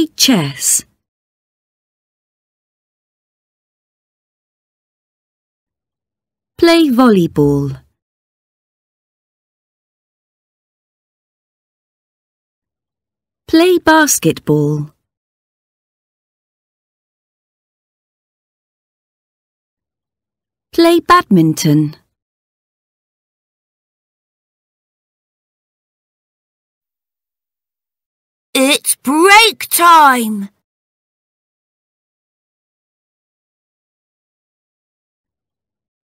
Play chess. Play volleyball. Play basketball. Play badminton. It's break time.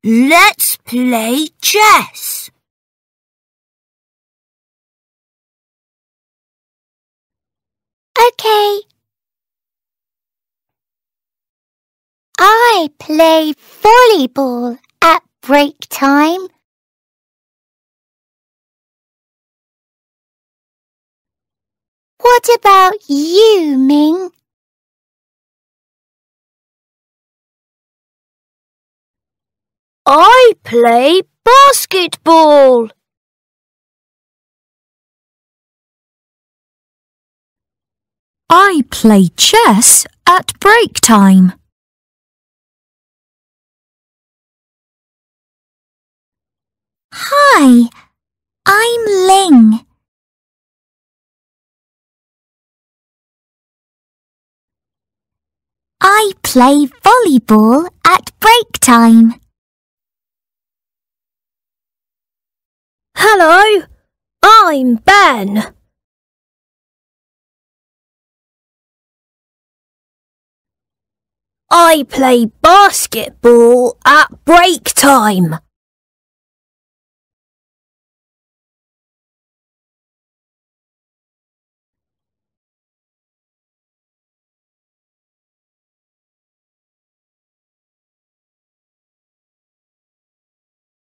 Let's play chess. Okay. I play volleyball at break time. What about you, Minh? I play basketball. I play chess at break time. Hi, I'm Linh. I play volleyball at break time. Hello, I'm Ben. I play basketball at break time.